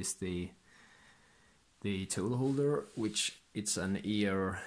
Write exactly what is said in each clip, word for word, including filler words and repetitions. is the the tool holder, which it's an E R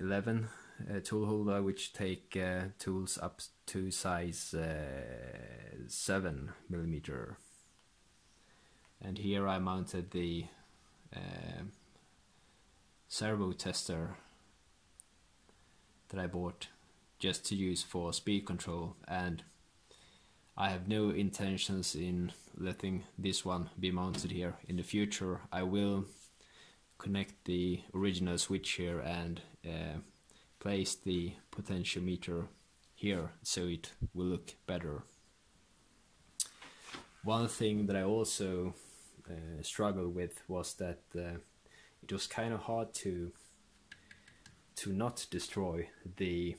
eleven uh, tool holder, which take uh, tools up to size uh, seven millimeter. And here I mounted the uh, servo tester that I bought just to use for speed control, and I have no intentions in letting this one be mounted here. In the future I will connect the original switch here and uh, place the potentiometer here so it will look better. One thing that I also uh, struggled with was that uh, it was kind of hard to to not destroy the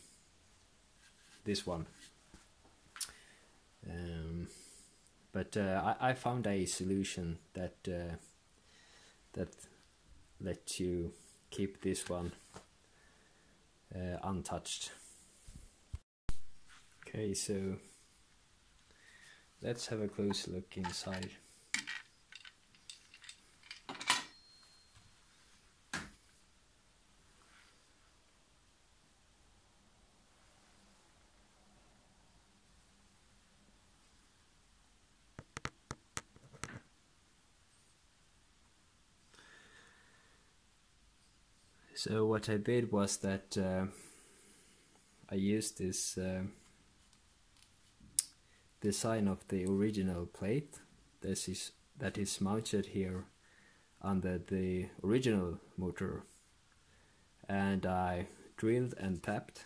this one. Um, but uh, I, I found a solution that uh, that let you keep this one uh, untouched. Okay, so let's have a close look inside. So what I did was that uh, I used this uh, design of the original plate. This is that is mounted here under the original motor, and I drilled and tapped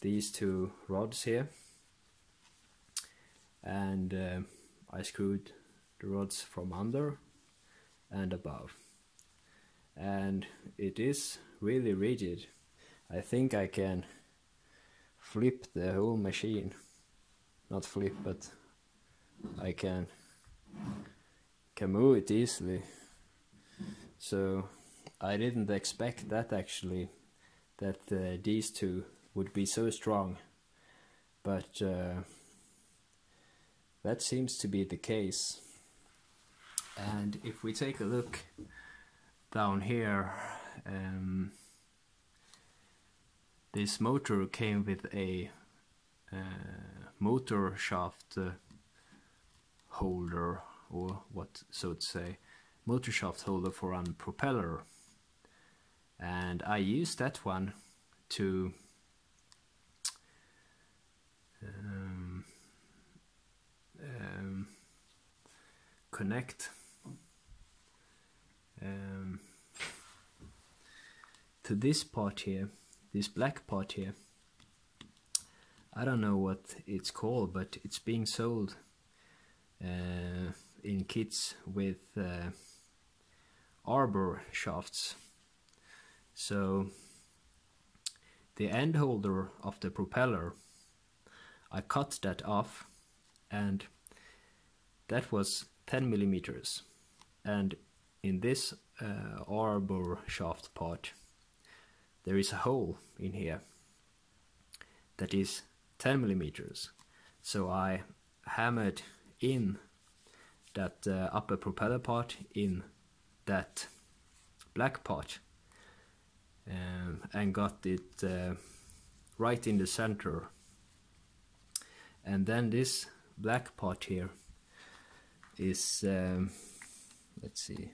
these two rods here, and uh, I screwed the rods from under and above. And it is really rigid. I think I can flip the whole machine. Not flip, but I can, can move it easily. So I didn't expect that actually, that uh, these two would be so strong. But uh, that seems to be the case. And if we take a look down here, um, this motor came with a uh, motor shaft uh, holder, or what so to say, motor shaft holder for a propeller, and I used that one to um, um, connect Um, to this part here, this black part here. I don't know what it's called, but it's being sold uh, in kits with uh, arbor shafts. So the end holder of the propeller, I cut that off, and that was ten millimeters, and in this uh, arbor shaft part there is a hole in here that is ten millimeters, so I hammered in that uh, upper propeller part in that black part, um, and got it uh, right in the center. And then this black part here is um, let's see,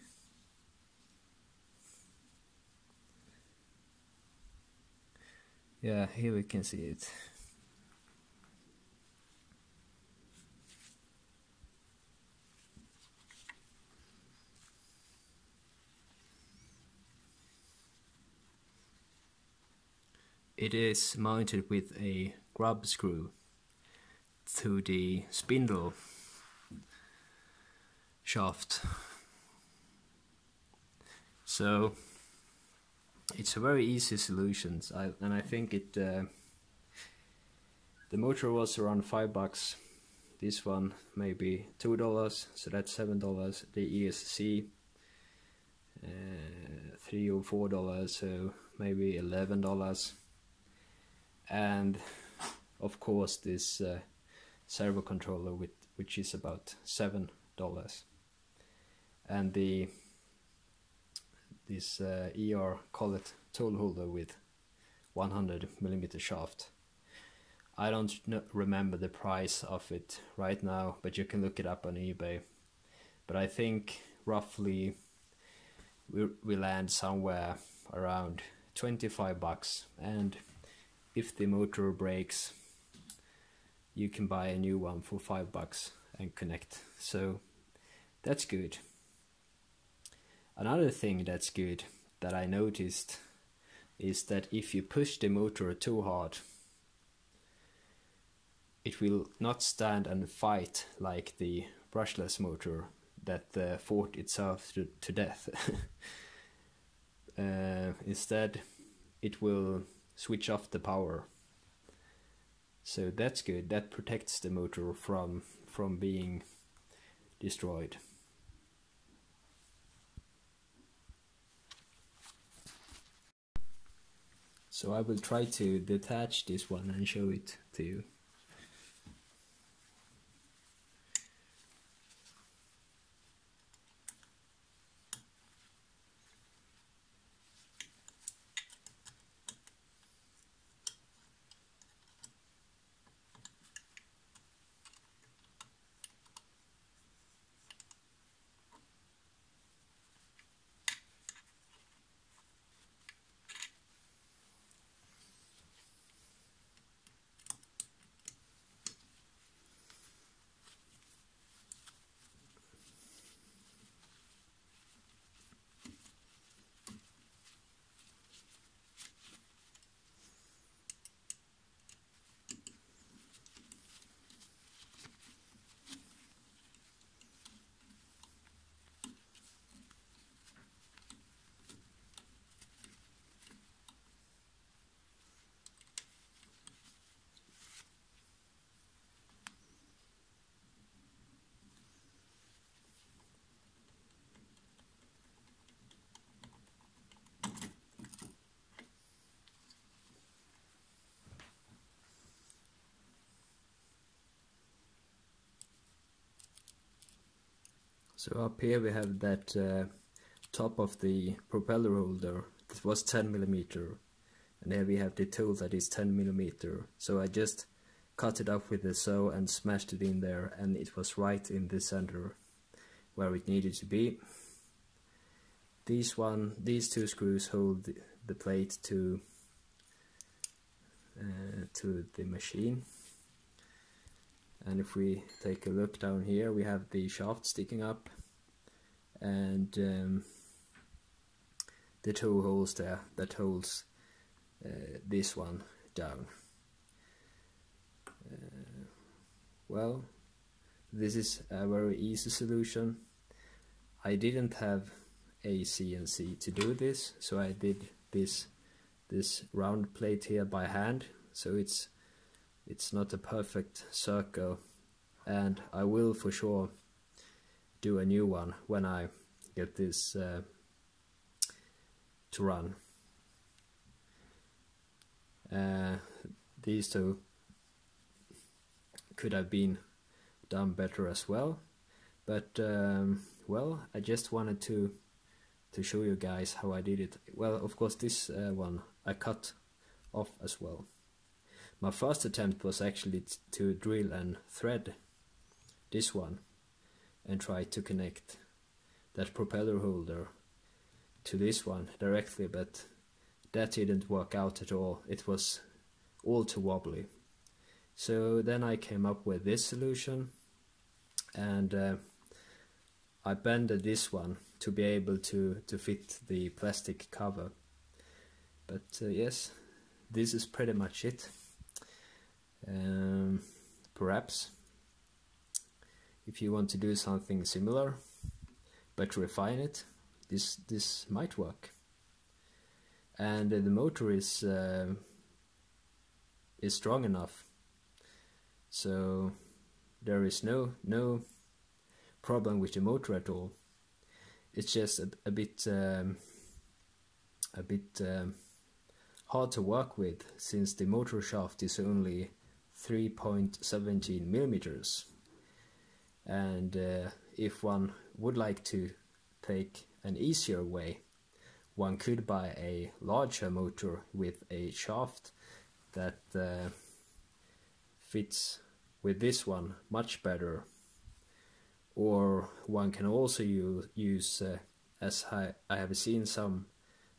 yeah, here we can see it. It is mounted with a grub screw to the spindle shaft. So it's a very easy solution, I, and I think it. Uh, the motor was around five bucks. This one maybe two dollars, so that's seven dollars. The E S C uh, three or four dollars, so maybe eleven dollars. And of course this uh, servo controller, with which is about seven dollars. and the this uh, E R collet tool holder with one hundred millimeter shaft. I don't remember the price of it right now, but you can look it up on eBay. But I think roughly we, we land somewhere around twenty-five bucks, and if the motor breaks you can buy a new one for five bucks and connect. So that's good. Another thing that's good that I noticed is that if you push the motor too hard, it will not stand and fight like the brushless motor that uh, fought itself to, to death. uh, instead, it will switch off the power. So that's good. That protects the motor from from being destroyed. So I will try to detach this one and show it to you. So up here we have that uh, top of the propeller holder. This was ten millimeter, and here we have the tool that is ten millimeter. So I just cut it up with the saw and smashed it in there, and it was right in the center where it needed to be. These one, these two screws hold the plate to uh, to the machine. And if we take a look down here, we have the shaft sticking up, and um, the two holes there that holds uh, this one down. Uh, well, this is a very easy solution. I didn't have a C N C to do this, so I did this this round plate here by hand. So it's It's not a perfect circle, and I will for sure do a new one when I get this uh, to run. Uh, these two could have been done better as well, but um, well, I just wanted to to show you guys how I did it. Well, of course this uh, one I cut off as well. My first attempt was actually to drill and thread this one and try to connect that propeller holder to this one directly, but that didn't work out at all. It was all too wobbly. So then I came up with this solution, and uh, I bended this one to be able to, to fit the plastic cover. But uh, yes, this is pretty much it. Um, perhaps if you want to do something similar but refine it, this this might work. And uh, the motor is uh, is strong enough, so there is no no problem with the motor at all. It's just a, a bit um, a bit um, hard to work with, since the motor shaft is only three point one seven millimeters, and uh, if one would like to take an easier way. One could buy a larger motor with a shaft that uh, fits with this one much better, or one can also use, use uh, as I, I have seen some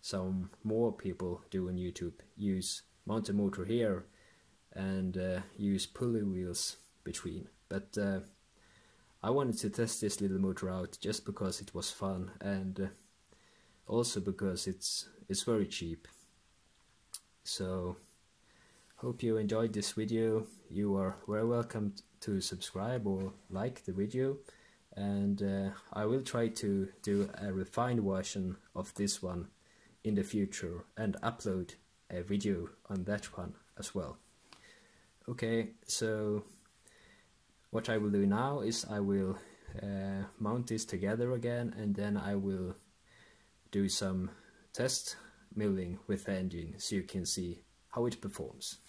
some more people do on YouTube, use mount a motor here and uh, use pulley wheels between. But uh, I wanted to test this little motor out just because it was fun, and uh, also because it's it's very cheap. So hope you enjoyed this video. You are very welcome to subscribe or like the video, and uh, I will try to do a refined version of this one in the future and upload a video on that one as well. Okay, so what I will do now is I will uh, mount this together again, and then I will do some test milling with the engine so you can see how it performs.